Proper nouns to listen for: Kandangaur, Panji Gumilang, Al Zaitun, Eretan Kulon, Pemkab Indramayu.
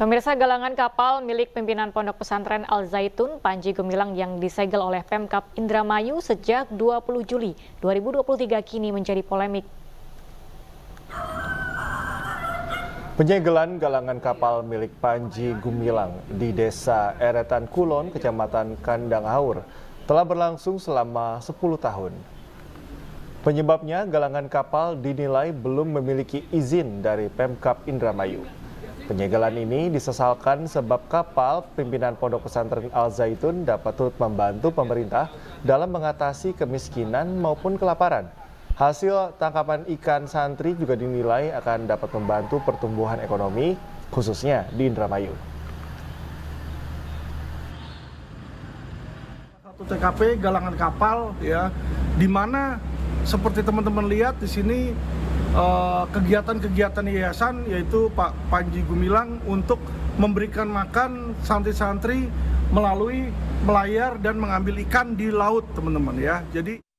Pemirsa, galangan kapal milik pimpinan Pondok Pesantren Al Zaitun, Panji Gumilang, yang disegel oleh Pemkab Indramayu sejak 20 Juli 2023 kini menjadi polemik. Penyegelan galangan kapal milik Panji Gumilang di desa Eretan Kulon, Kecamatan Kandangaur, telah berlangsung selama 10 tahun. Penyebabnya, galangan kapal dinilai belum memiliki izin dari Pemkab Indramayu. Penyegelan ini disesalkan sebab kapal pimpinan Pondok Pesantren Al Zaitun dapat turut membantu pemerintah dalam mengatasi kemiskinan maupun kelaparan. Hasil tangkapan ikan santri juga dinilai akan dapat membantu pertumbuhan ekonomi, khususnya di Indramayu. Satu TKP galangan kapal, ya, di mana seperti teman-teman lihat di sini, kegiatan-kegiatan yayasan yaitu Pak Panji Gumilang untuk memberikan makan santri-santri melalui melayar dan mengambil ikan di laut, teman-teman, ya. Jadi